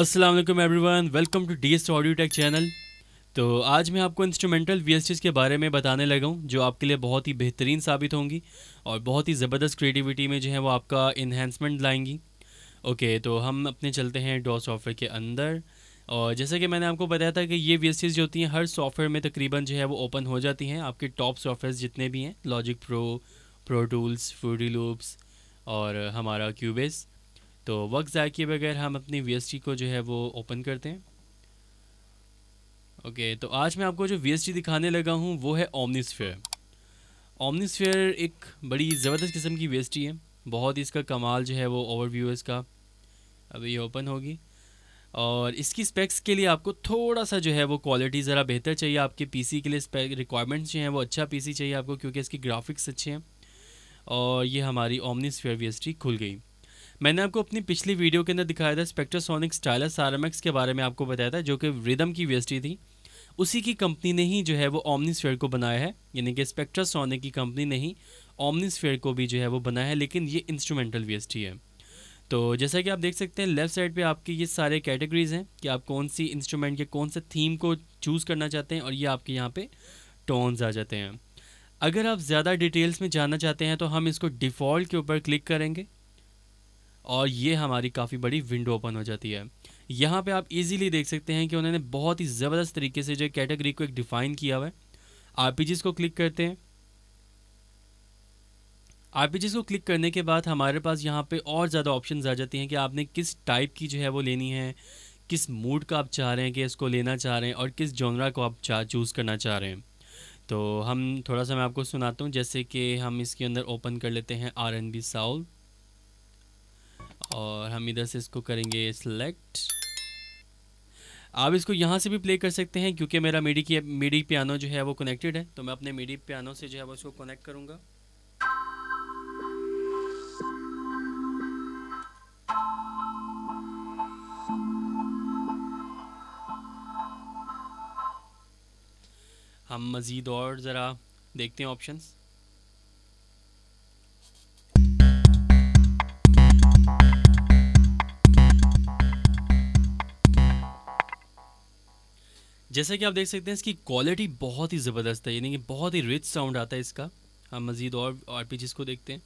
अस्सलाम वालेकुम everyone, welcome to DS audio tech channel. तो आज मैं आपको इंस्ट्रूमेंटल वीएसटीज़ के बारे में बताने लगा हूँ जो आपके लिए बहुत ही बेहतरीन साबित होंगी और बहुत ही ज़बरदस्त क्रिएटिविटी में जो है वो आपका इन्हेंसमेंट लाएंगी। ओके, तो हम अपने चलते हैं डॉ सॉफ्टवेयर के अंदर। और जैसे कि मैंने आपको बताया था कि ये वीएसटीज़ जो होती हैं हर सॉफ्टवेयर में तकरीबन जो है वो ओपन हो जाती हैं। आपके टॉप सॉफ्टवेयर जितने भी हैं, logic pro tools, fruity loops और हमारा क्यूबेस। तो वक्त ज़ाया किए बगैर हम अपनी VST को जो है वो ओपन करते हैं। ओके, तो आज मैं आपको जो VST दिखाने लगा हूँ वो है Omnisphere। Omnisphere एक बड़ी ज़बरदस्त किस्म की VST है, बहुत ही इसका कमाल जो है वो ओवरव्यू है इसका। अब ये ओपन होगी और इसकी स्पेक्स के लिए आपको थोड़ा सा जो है वो क्वालिटी ज़रा बेहतर चाहिए। आपके PC के लिए स्पेक रिक्वायरमेंट्स जो हैं वो अच्छा PC चाहिए आपको, क्योंकि इसकी ग्राफिक्स अच्छे हैं। और ये हमारी Omnisphere VST खुल गई। मैंने आपको अपनी पिछली वीडियो के अंदर दिखाया था स्पेक्ट्रासोनिक्स स्टाइलस आरएमएक्स के बारे में आपको बताया था, जो कि रिदम की VST थी। उसी की कंपनी ने ही जो है वो Omnisphere को बनाया है, यानी कि स्पेक्ट्रासोनिक की कंपनी ने ही Omnisphere को भी जो है वो बनाया है, लेकिन ये इंस्ट्रूमेंटल VST है। तो जैसा कि आप देख सकते हैं लेफ़्ट साइड पर आपकी ये सारे कैटेगरीज़ हैं कि आप कौन सी इंस्ट्रूमेंट के कौन से थीम को चूज़ करना चाहते हैं, और ये आपके यहाँ पर टोन्स आ जाते हैं। अगर आप ज़्यादा डिटेल्स में जानना चाहते हैं तो हम इसको डिफ़ॉल्ट के ऊपर क्लिक करेंगे और ये हमारी काफ़ी बड़ी विंडो ओपन हो जाती है। यहाँ पे आप इजीली देख सकते हैं कि उन्होंने बहुत ही ज़बरदस्त तरीके से जो कैटेगरी को एक डिफ़ाइन किया हुआ है। RPGS को क्लिक करते हैं। RPGS को क्लिक करने के बाद हमारे पास यहाँ पे और ज़्यादा ऑप्शंस आ जाती हैं कि आपने किस टाइप की जो है वो लेनी है, किस मूड का आप चाह रहे हैं कि इसको लेना चाह रहे हैं, और किस जॉनरा को आप चूज़ करना चाह रहे हैं। तो हम थोड़ा सा मैं आपको सुनाता हूँ, जैसे कि हम इसके अंदर ओपन कर लेते हैं RNB साउल और हम इधर से इसको करेंगे सिलेक्ट। आप इसको यहाँ से भी प्ले कर सकते हैं, क्योंकि मेरा मिडी पियानो जो है वो कनेक्टेड है, तो मैं अपने मिडी पियानो से जो है वो इसको कनेक्ट करूँगा। हम मज़ीद और ज़रा देखते हैं ऑप्शंस। जैसा कि आप देख सकते हैं इसकी क्वालिटी बहुत ही ज़बरदस्त है, यानी कि बहुत ही रिच साउंड आता है इसका। हम मज़ीद और RPGs को देखते हैं।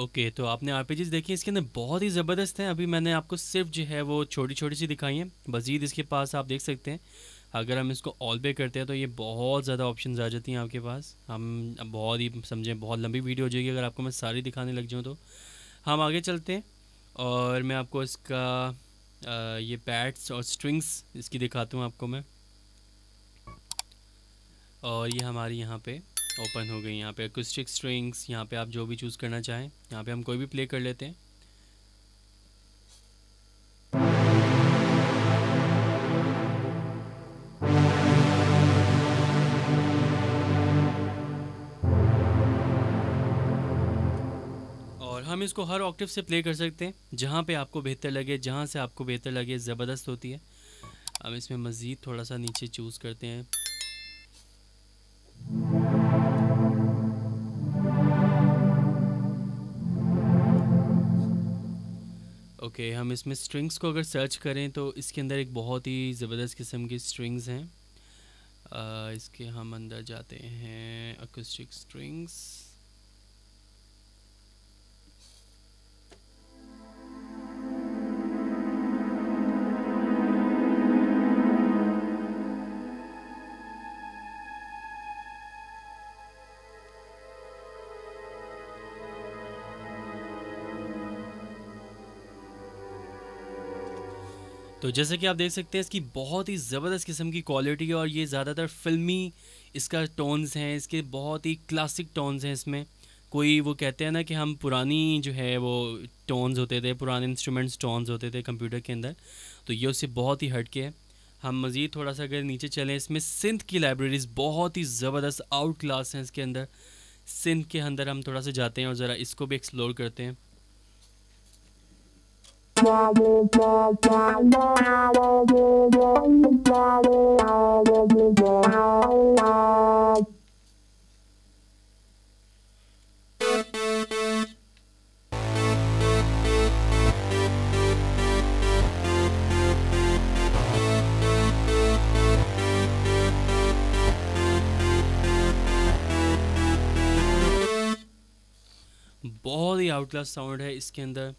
ओके, तो आपने RPGs देखी, इसके अंदर बहुत ही ज़बरदस्त हैं। अभी मैंने आपको सिर्फ जो है वो छोटी छोटी सी दिखाई हैं, मज़ीद इसके पास आप देख सकते हैं। अगर हम इसको ऑल पे करते हैं तो ये बहुत ज़्यादा ऑप्शंस आ जाती हैं आपके पास। हम बहुत ही समझें बहुत लंबी वीडियो हो जाएगी अगर आपको मैं सारी दिखाने लग जाऊँ। तो हम आगे चलते हैं और मैं आपको इसका ये पैड्स और स्ट्रिंग्स इसकी दिखाता हूँ आपको मैं। और ये हमारी यहाँ पर ओपन हो गई, यहाँ पे एकॉस्टिक स्ट्रिंग्स, यहाँ पे आप जो भी चूज़ करना चाहें। यहाँ पे हम कोई भी प्ले कर लेते हैं। और हम इसको हर ऑक्टेव से प्ले कर सकते हैं, जहाँ पे आपको बेहतर लगे, जहाँ से आपको बेहतर लगे, ज़बरदस्त होती है। अब इसमें मज़ीद थोड़ा सा नीचे चूज़ करते हैं। ओके, हम इसमें स्ट्रिंग्स को अगर सर्च करें तो इसके अंदर एक बहुत ही ज़बरदस्त किस्म की स्ट्रिंग्स हैं। इसके हम अंदर जाते हैं एकॉस्टिक स्ट्रिंग्स। तो जैसे कि आप देख सकते हैं इसकी बहुत ही ज़बरदस्त किस्म की क्वालिटी है, और ये ज़्यादातर फ़िल्मी इसका टोन्स हैं, इसके बहुत ही क्लासिक टोन्स हैं। इसमें कोई वो कहते हैं ना कि हम पुरानी जो है वो टोन्स होते थे, पुराने इंस्ट्रूमेंट्स टोन्स होते थे कंप्यूटर के अंदर, तो ये उससे बहुत ही हटके है। हम मज़ीद थोड़ा सा अगर नीचे चलें, इसमें सिंथ की लाइब्रेरीज़ बहुत ही ज़बरदस्त आउट क्लास हैं इसके अंदर। सिंथ के अंदर हम थोड़ा सा जाते हैं और ज़रा इसको भी एक्सप्लोर करते हैं। बहुत ही आउटक्लास साउंड है इसके अंदर।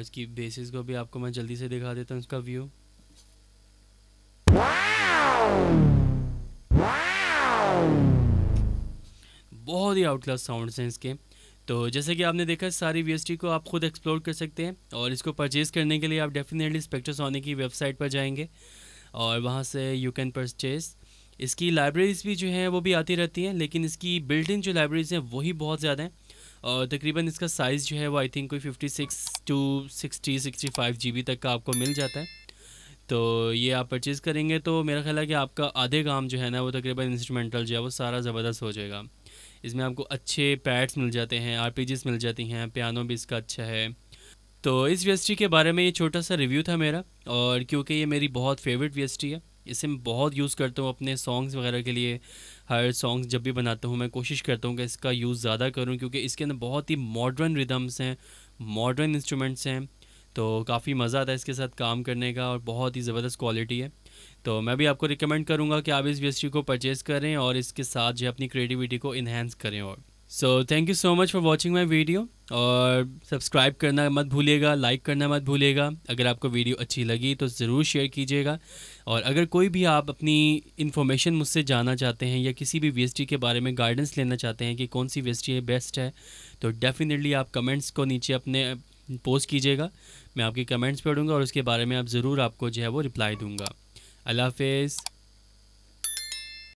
इसकी बेसिस को भी आपको मैं जल्दी से दिखा देता हूँ, इसका व्यू। बहुत ही आउटक्लास साउंड्स हैं इसके। तो जैसे कि आपने देखा, सारी VST को आप खुद एक्सप्लोर कर सकते हैं और इसको परचेज़ करने के लिए आप डेफिनेटली स्पेक्ट्रासोनिक की वेबसाइट पर जाएंगे और वहाँ से यू कैन परचेज़। इसकी लाइब्रेरीज़ भी जो हैं वो भी आती रहती हैं, लेकिन इसकी बिल्ट इन जो लाइब्रेरीज़ हैं वही बहुत ज़्यादा हैं। और तकरीबन इसका साइज़ जो है वो आई थिंक कोई 56 to 65 GB तक का आपको मिल जाता है। तो ये आप परचेज़ करेंगे तो मेरा ख्याल है कि आपका आधे काम जो है ना वो तकरीबन इंस्ट्रूमेंटल जो है वो सारा ज़बरदस्त हो जाएगा। इसमें आपको अच्छे पैड्स मिल जाते हैं, RPGS मिल जाती हैं, पियानो भी इसका अच्छा है। तो इस VST के बारे में ये छोटा सा रिव्यू था मेरा, और क्योंकि ये मेरी बहुत फेवरेट VST है, इसे मैं बहुत यूज़ करता हूँ अपने सॉन्ग्स वगैरह के लिए। हर सॉन्ग्स जब भी बनाता हूँ मैं कोशिश करता हूँ कि इसका यूज़ ज़्यादा करूँ, क्योंकि इसके अंदर बहुत ही मॉडर्न रिदम्स हैं, मॉडर्न इंस्ट्रूमेंट्स हैं। तो काफ़ी मज़ा आता है इसके साथ काम करने का और बहुत ही ज़बरदस्त क्वालिटी है। तो मैं भी आपको रिकमेंड करूँगा कि आप इस VST को परचेज़ करें और इसके साथ जो अपनी क्रिएटिविटी को इन्हेंस करें। और so thank you so much for watching my video, और सब्सक्राइब करना मत भूलिएगा, लाइक करना मत भूलिएगा। अगर आपको वीडियो अच्छी लगी तो ज़रूर शेयर कीजिएगा, और अगर कोई भी आप अपनी इन्फॉर्मेशन मुझसे जानना चाहते हैं या किसी भी VST के बारे में गाइडेंस लेना चाहते हैं कि कौन सी VST बेस्ट है, तो डेफिनेटली आप कमेंट्स को नीचे अपने पोस्ट कीजिएगा। मैं आपके कमेंट्स पढ़ूँगा और उसके बारे में आप ज़रूर आपको जो है वो रिप्लाई दूँगा। अल्लाह हाफ़िज़।